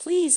Please